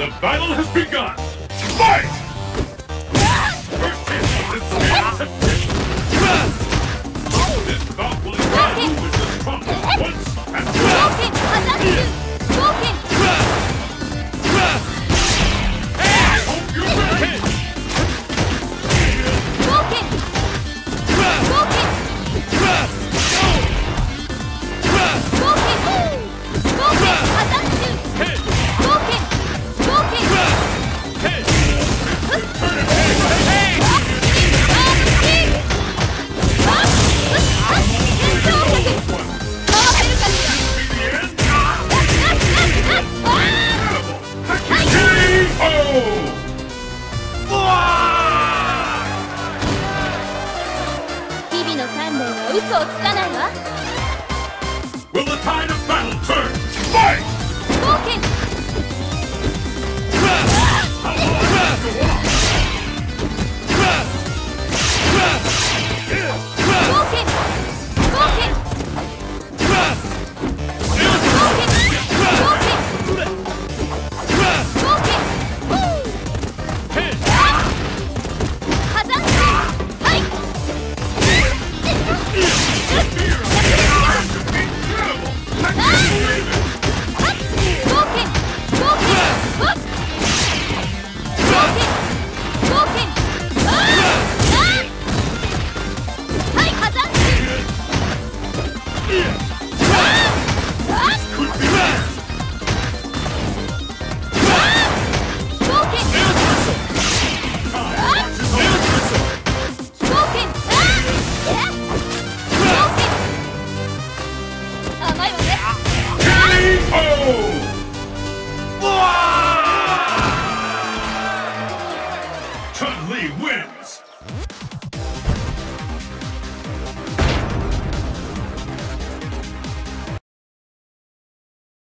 The battle has begun! Fight! This bout will end with the trunk once and I hope you're ready! Will the tide of battle turn? Fight! Chun-Li wins!